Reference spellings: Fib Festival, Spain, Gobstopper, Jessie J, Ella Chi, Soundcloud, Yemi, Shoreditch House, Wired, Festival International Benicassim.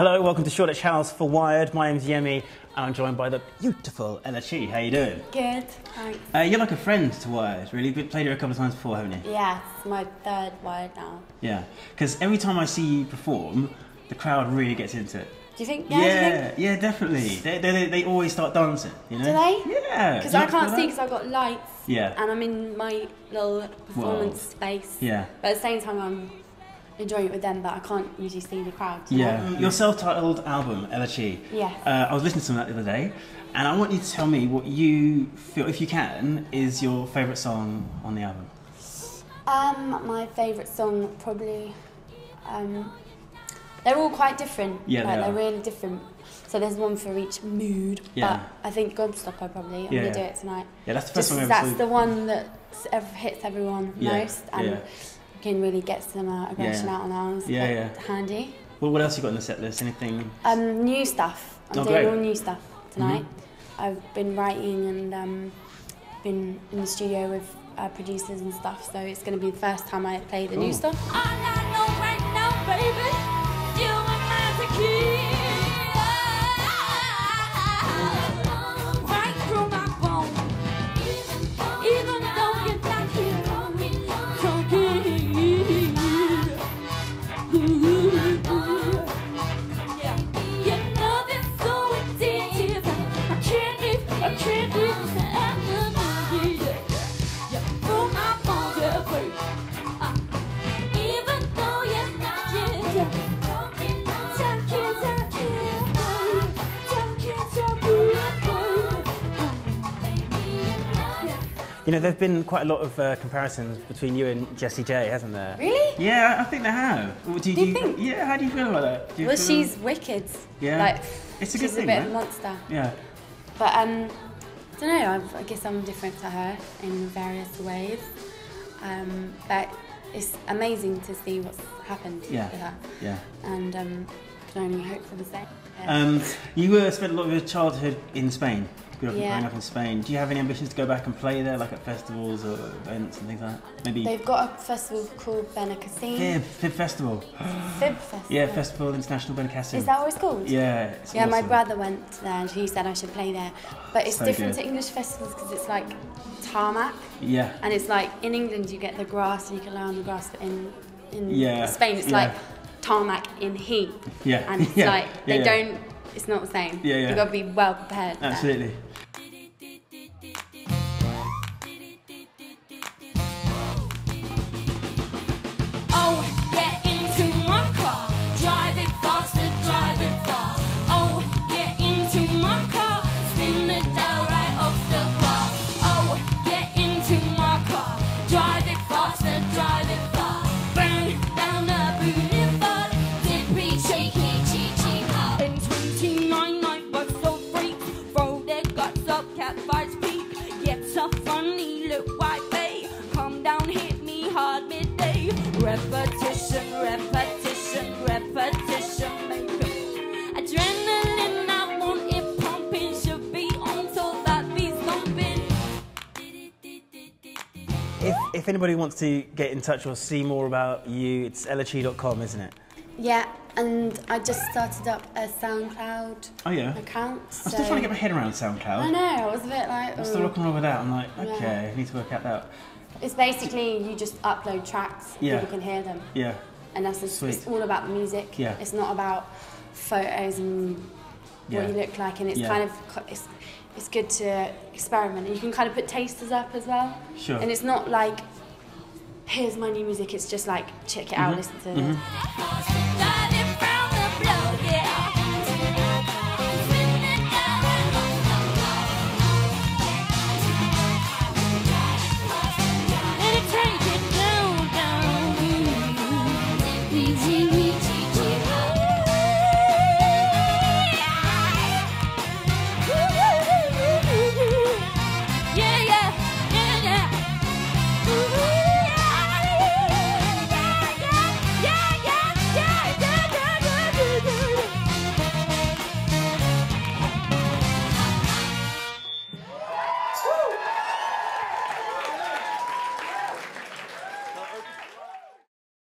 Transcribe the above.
Hello, welcome to Shoreditch House for Wired. My name's Yemi, and I'm joined by the beautiful Ella Chi. How you doing? Good, thanks. You're like a friend to Wired, really. You've played here a couple of times before, haven't you? Yeah, it's my third Wired now. Yeah, because every time I see you perform, the crowd really gets into it. Do you think? Yeah, yeah, definitely. They always start dancing, you know? Do they? Yeah. Because I can't see because I've got lights. Yeah. And I'm in my little performance space. Yeah. But at the same time, I'm enjoying it with them, but I can't usually see the crowd. Yeah. Your self-titled album, Ella Chi. Yeah. I was listening to that the other day, and I want you to tell me what you feel, if you can, is your favourite song on the album. My favourite song probably. They're all quite different. Yeah, like, they're really different. So there's one for each mood. Yeah. But I think Gobstopper probably. I'm gonna do it tonight. Yeah, that's the first one. That's the one that hits everyone most, and you can really get some aggression out on that. It's quite handy. Well, what else you got on the set list? Anything? New stuff. I'm doing all new stuff tonight. I've been writing and been in the studio with producers and stuff. So it's gonna be the first time I play the new stuff. All I know right now, baby. You know, there have been quite a lot of comparisons between you and Jessie J, hasn't there? Really? Yeah, I think there have. Do you think? Yeah, how do you feel about that? Well, she's wicked. Yeah. Like, it's a good thing, she's a bit of a monster. Yeah. But, I don't know, I guess I'm different to her in various ways. But it's amazing to see what's happened with her. Yeah. And I can only hope for the same. Yeah. You spent a lot of your childhood in Spain. Growing up in Spain. Do you have any ambitions to go back and play there, like at festivals or events and things like that? Maybe they've got a festival called Benicassim. Yeah, Fib Festival. Fib Festival. Yeah, Festival International Benicassim. Is that what it's called? Yeah. It's awesome. My brother went there and he said I should play there, but it's so different to English festivals because it's like tarmac. Yeah. And it's like in England you get the grass and you can lie on the grass, but in Spain it's like tarmac in heat. Yeah. And it's like they don't. It's not the same. Yeah, you've got to be well prepared. Absolutely. There. If anybody wants to get in touch or see more about you, it's ellachi.com, isn't it? Yeah, and I just started up a Soundcloud account. I'm still trying to get my head around Soundcloud. I know, I was a bit like... I'm still rocking on with that. I'm like, okay, I need to work out that. It's basically you just upload tracks and people can hear them. Yeah. And that's just, it's all about music. Yeah. It's not about photos and what you look like, and it's kind of... It's good to experiment, and you can kind of put tasters up as well. Sure. And it's not like, here's my new music, it's just like, check it out, listen to it.